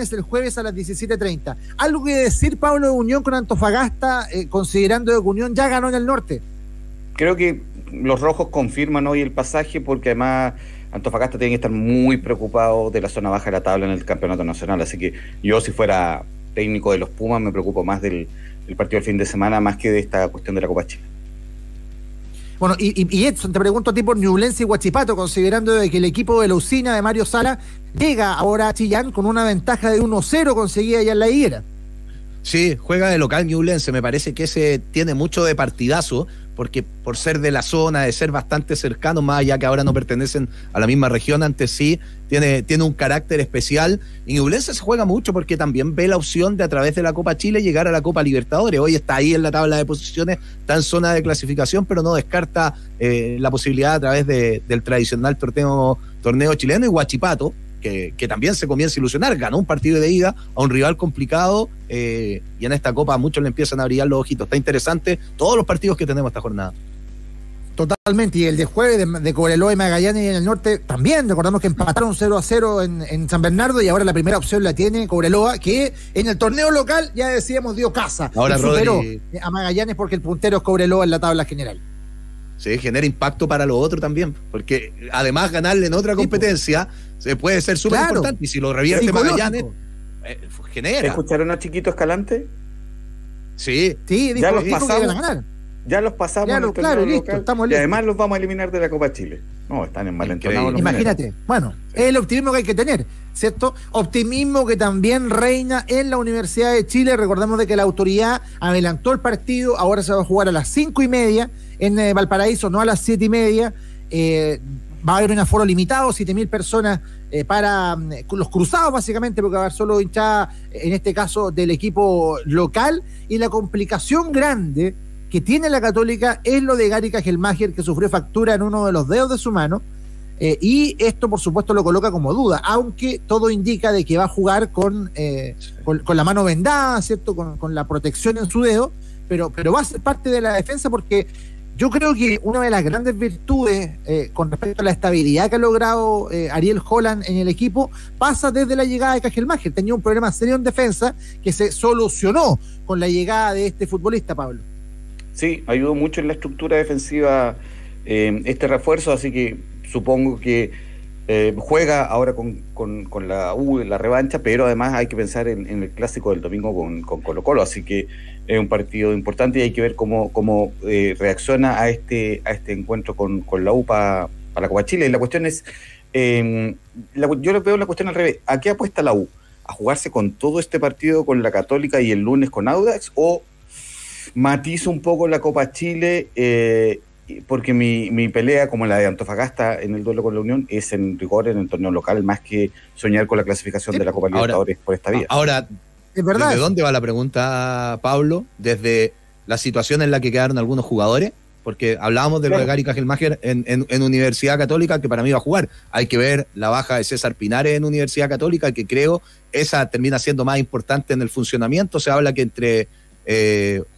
Magallanes el jueves a las 17:30. ¿Algo que decir, Pablo, de Unión con Antofagasta, considerando que Unión ya ganó en el norte? Creo que los rojos confirman hoy el pasaje, porque además Antofagasta tiene que estar muy preocupado de la zona baja de la tabla en el campeonato nacional, así que yo, si fuera técnico de los Pumas, me preocupo más del partido del fin de semana, más que de esta cuestión de la Copa Chile. Bueno, y Edson, te pregunto a ti por Ñublense y Huachipato, considerando de que el equipo de la usina de Mario Sala llega ahora a Chillán con una ventaja de 1-0 conseguida allá en la Higuera. Sí, juega de local Ñublense, me parece que ese tiene mucho de partidazo, porque por ser de la zona, de ser bastante cercano, más allá que ahora no pertenecen a la misma región, antes sí, tiene un carácter especial. Y Ñublense se juega mucho porque también ve la opción de, a través de la Copa Chile, llegar a la Copa Libertadores. Hoy está ahí en la tabla de posiciones, está en zona de clasificación, pero no descarta la posibilidad a través del tradicional torneo chileno. Y Huachipato, que también se comienza a ilusionar, ganó un partido de ida a un rival complicado, y en esta Copa a muchos le empiezan a brillar los ojitos. Está interesante todos los partidos que tenemos esta jornada. Totalmente, y el de jueves de Cobreloa y Magallanes en el norte también, recordamos que empataron 0-0 en San Bernardo, y ahora la primera opción la tiene Cobreloa, que en el torneo local, ya decíamos, dio casa, ahora superó a Magallanes porque el puntero es Cobreloa en la tabla general. Sí, genera impacto para lo otro también, porque además ganarle en otra competencia se puede ser súper importante, y si lo revierte Magallanes, genera. ¿Escucharon a Chiquito Escalante? Sí. Sí, dijo, ya los pasamos, que iban a ganar. Ya los pasamos. Ya lo, claro, listo, local, estamos listos. Y además los vamos a eliminar de la Copa Chile. No, están envalentonados. Imagínate. Mineros. Bueno, sí. Es el optimismo que hay que tener, ¿cierto? Optimismo que también reina en la Universidad de Chile. Recordemos de que la autoridad adelantó el partido, ahora se va a jugar a las 5:30 en Valparaíso, no a las 7:30. Va a haber un aforo limitado, 7.000 personas para los cruzados, básicamente, porque va a haber solo hinchada, en este caso, del equipo local. Y la complicación grande que tiene la Católica es lo de Gary Kagelmacher, que sufrió fractura en uno de los dedos de su mano, y esto, por supuesto, lo coloca como duda, aunque todo indica de que va a jugar con la mano vendada, ¿cierto?, con la protección en su dedo, pero va a ser parte de la defensa, porque yo creo que una de las grandes virtudes con respecto a la estabilidad que ha logrado Ariel Holland en el equipo pasa desde la llegada de Kagelmacher. Tenía un problema serio en defensa que se solucionó con la llegada de este futbolista, Pablo. Sí, ayudó mucho en la estructura defensiva este refuerzo, así que supongo que juega ahora con la U, la revancha, pero además hay que pensar en el clásico del domingo con Colo-Colo, así que es un partido importante y hay que ver cómo reacciona a este encuentro con la U para la Copa Chile. Y la cuestión es, yo le veo la cuestión al revés, ¿a qué apuesta la U? ¿A jugarse con todo este partido con la Católica y el lunes con Audax? ¿O matizo un poco la Copa Chile, porque mi pelea, como la de Antofagasta en el duelo con la Unión, es en rigor en el torneo local, más que soñar con la clasificación de la Copa Libertadores por esta vía? Ahora, ¿es verdad? ¿Desde dónde va la pregunta, Pablo? ¿Desde la situación en la que quedaron algunos jugadores? Porque hablábamos de lo de Gary Kagelmacher en Universidad Católica, que para mí va a jugar. Hay que ver la baja de César Pinares en Universidad Católica, que creo esa termina siendo más importante en el funcionamiento. Se habla que entre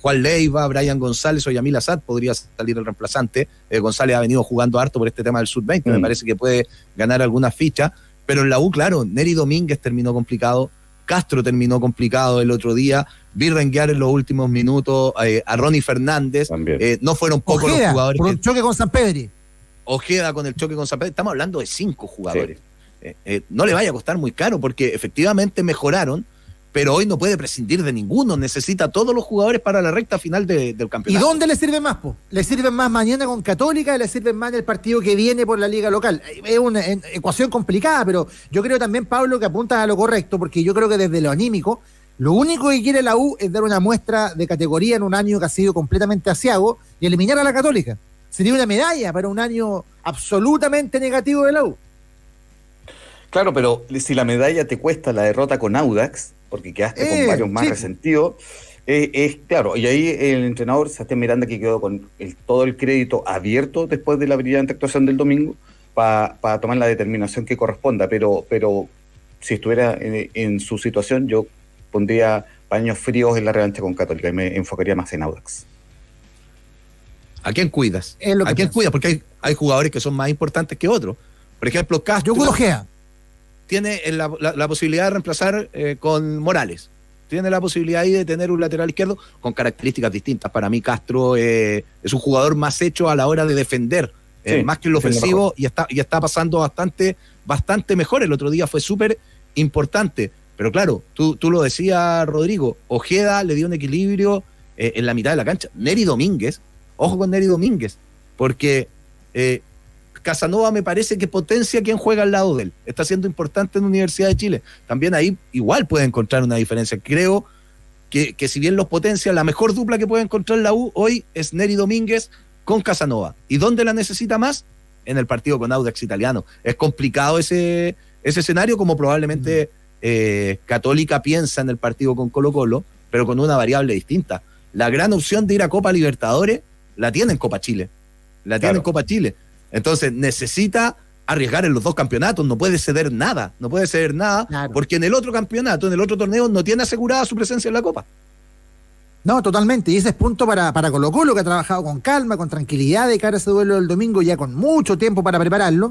Juan Leiva, Brian González o Yamil Azad podría salir el reemplazante. González ha venido jugando harto por este tema del Sub-20, me parece que puede ganar algunas fichas, pero en la U, claro, Neri Domínguez terminó complicado, Castro terminó complicado el otro día, Virrengüear en los últimos minutos, a Ronnie Fernández, no fueron pocos los jugadores. Por un choque con San Pedro. Ojeda con el choque con San Pedro, estamos hablando de 5 jugadores. Sí. No le vaya a costar muy caro, porque efectivamente mejoraron, pero hoy no puede prescindir de ninguno, necesita a todos los jugadores para la recta final del campeonato. ¿Y dónde le sirven más, po? ¿Le sirven más mañana con Católica? ¿Le sirven más en el partido que viene por la liga local? Es una ecuación complicada, pero yo creo también, Pablo, que apuntas a lo correcto, porque yo creo que desde lo anímico, lo único que quiere la U es dar una muestra de categoría en un año que ha sido completamente asiago y eliminar a la Católica. Sería una medalla para un año absolutamente negativo de la U. Claro, pero si la medalla te cuesta la derrota con Audax, porque quedaste con varios más resentidos, es claro, y ahí el entrenador Sastén Miranda, que quedó con todo el crédito abierto después de la brillante actuación del domingo, para tomar la determinación que corresponda, pero si estuviera en su situación, yo pondría paños fríos en la revancha con Católica y me enfocaría más en Audax. ¿A quién cuidas? ¿A quién cuidas? Porque hay jugadores que son más importantes que otros. Por ejemplo, Castro. Yo cuido Ojeda. tiene la posibilidad de reemplazar con Morales. Tiene la posibilidad ahí de tener un lateral izquierdo con características distintas. Para mí Castro es un jugador más hecho a la hora de defender, sí, más que en lo ofensivo, y está pasando bastante mejor. El otro día fue súper importante. Pero claro, tú lo decías, Rodrigo, Ojeda le dio un equilibrio en la mitad de la cancha. Neri Domínguez, ojo con Neri Domínguez, porque Casanova me parece que potencia quien juega al lado de él. Está siendo importante en la Universidad de Chile. También ahí igual puede encontrar una diferencia. Creo que si bien los potencia, la mejor dupla que puede encontrar la U hoy es Neri Domínguez con Casanova. ¿Y dónde la necesita más? En el partido con Audax Italiano. Es complicado ese escenario, como probablemente Católica piensa en el partido con Colo-Colo, pero con una variable distinta. La gran opción de ir a Copa Libertadores la tiene en Copa Chile. Entonces necesita arriesgar en los dos campeonatos, no puede ceder nada, claro, porque en el otro campeonato, en el otro torneo, no tiene asegurada su presencia en la Copa. No, totalmente, y ese es punto para Colo Colo, que ha trabajado con calma, con tranquilidad de cara a ese duelo del domingo, ya con mucho tiempo para prepararlo,